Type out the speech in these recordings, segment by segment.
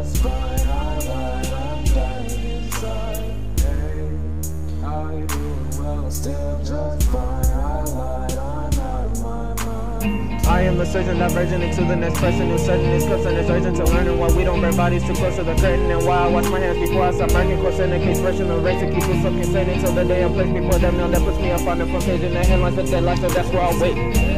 That's why I lied, I'm dying inside. Hey, I do well, still just fine. I lied, I'm out of my mind. I am a surgeon, divergent to the next person. Who's surgeon is close and it's urgent to learn. And why we don't burn bodies too close to the curtain. And why I wash my hands before I stop burning. Close in the case, fresh in the race. To keep it so concerning until the day I place before them. Now that puts me up on the front page. And the headlines of deadline, so that's where I wait.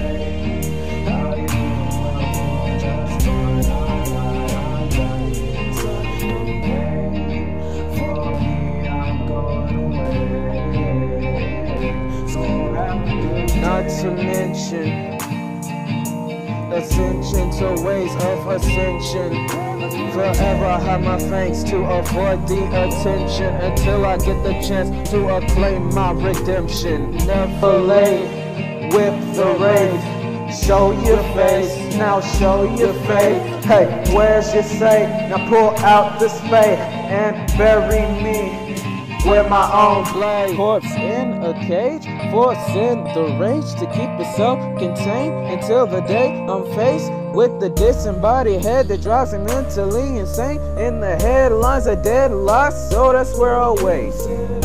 Not to mention ascension to ways of ascension. Forever I have my thanks to avoid the attention until I get the chance to acclaim my redemption. Never late, whip the raid, show your face, now show your faith. Hey, where's your say? Now pull out the spade and bury me with my own blade. Corpse in a cage, forcing the rage to keep itself contained until the day I'm faced with the disembodied head that drives me mentally insane. In the headlines, a deadlock, so that's where I waste.